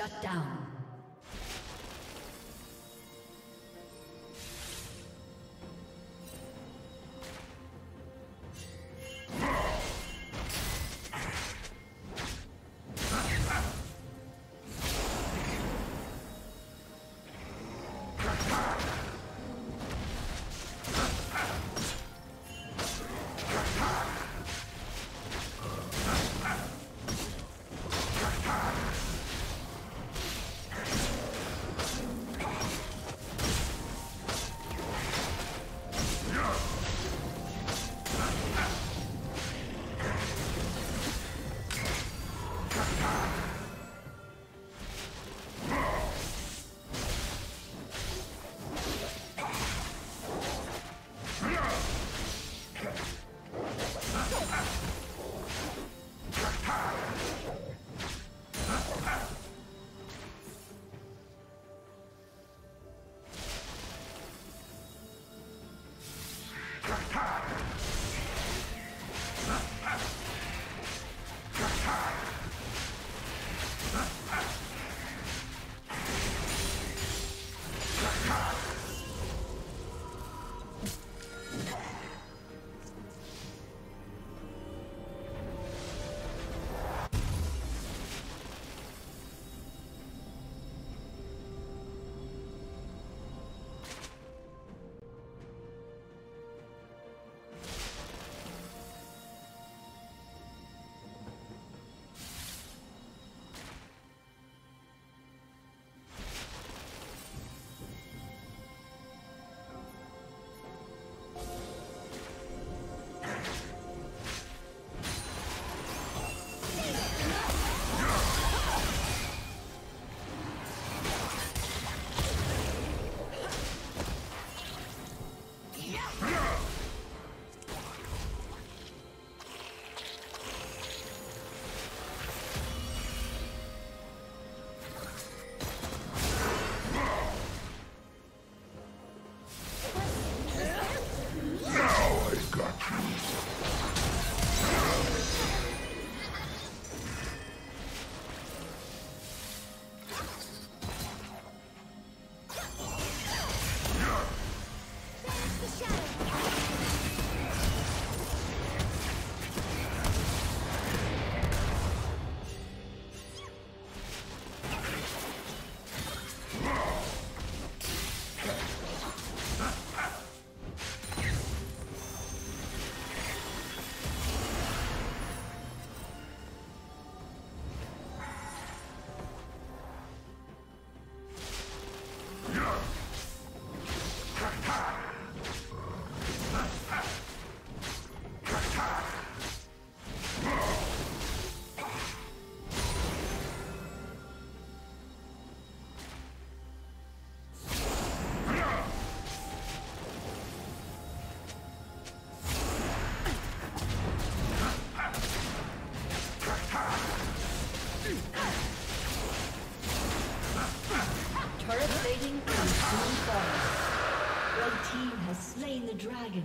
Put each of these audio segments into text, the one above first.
Shut down. Dragon.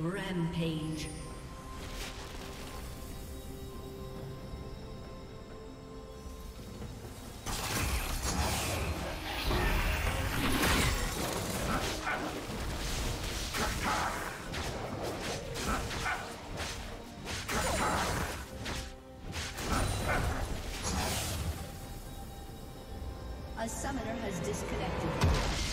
Rampage. A summoner has disconnected.